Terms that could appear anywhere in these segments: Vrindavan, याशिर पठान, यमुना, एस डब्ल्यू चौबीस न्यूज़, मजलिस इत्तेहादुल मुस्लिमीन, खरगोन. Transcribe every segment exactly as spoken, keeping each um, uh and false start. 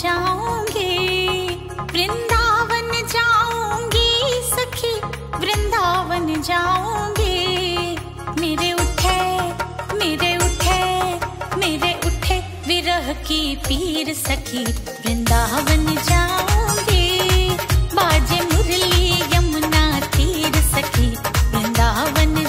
जाऊंगी, वृंदावन जाऊंगी सखी, वृंदावन जाऊंगी। मेरे उठे मेरे उठे मेरे उठे विरह की पीर सखी, वृंदावन जाऊंगी। बाजे मुरली यमुना तीर सखी, वृंदावन जाऊंगी।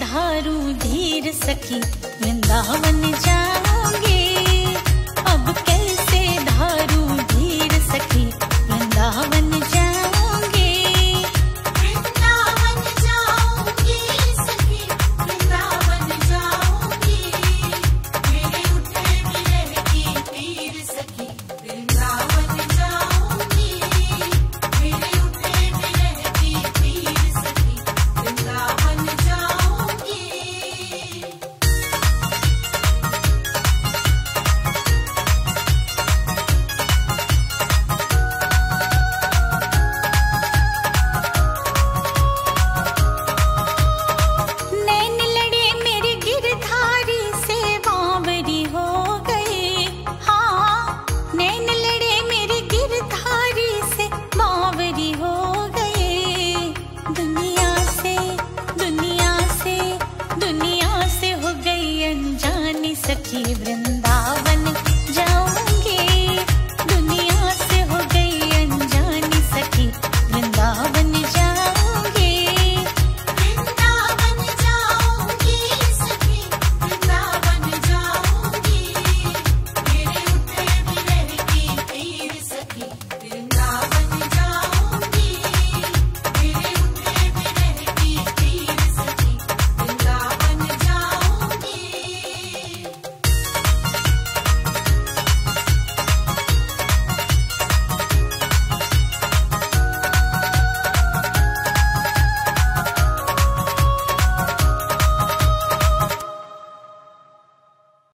धारू धीर सखी, वृंदावन जा।